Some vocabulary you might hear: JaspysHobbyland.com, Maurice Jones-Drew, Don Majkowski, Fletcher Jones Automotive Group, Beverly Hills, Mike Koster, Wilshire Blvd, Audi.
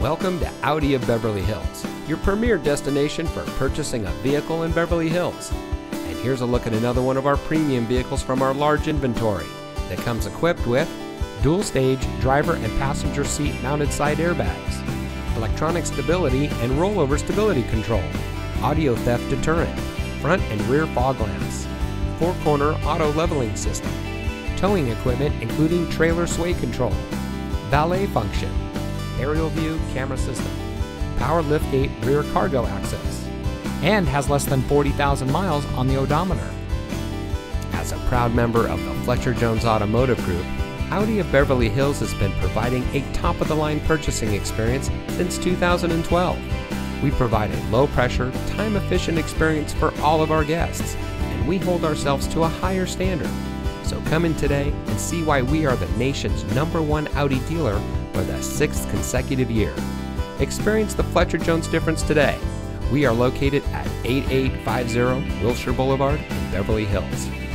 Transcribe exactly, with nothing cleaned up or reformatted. Welcome to Audi of Beverly Hills, your premier destination for purchasing a vehicle in Beverly Hills. And here's a look at another one of our premium vehicles from our large inventory that comes equipped with dual stage driver and passenger seat mounted side airbags, electronic stability and rollover stability control, audio theft deterrent, front and rear fog lamps, four corner auto leveling system, towing equipment including trailer sway control, valet function, aerial view camera system, power liftgate rear cargo access, and has less than forty thousand miles on the odometer. As a proud member of the Fletcher Jones Automotive Group, Audi of Beverly Hills has been providing a top-of-the-line purchasing experience since two thousand twelve. We provide a low-pressure, time-efficient experience for all of our guests, and we hold ourselves to a higher standard. So come in today and see why we are the nation's number one Audi dealer for the sixth consecutive year. Experience the Fletcher Jones difference today. We are located at eighty-eight fifty Wilshire Boulevard in Beverly Hills.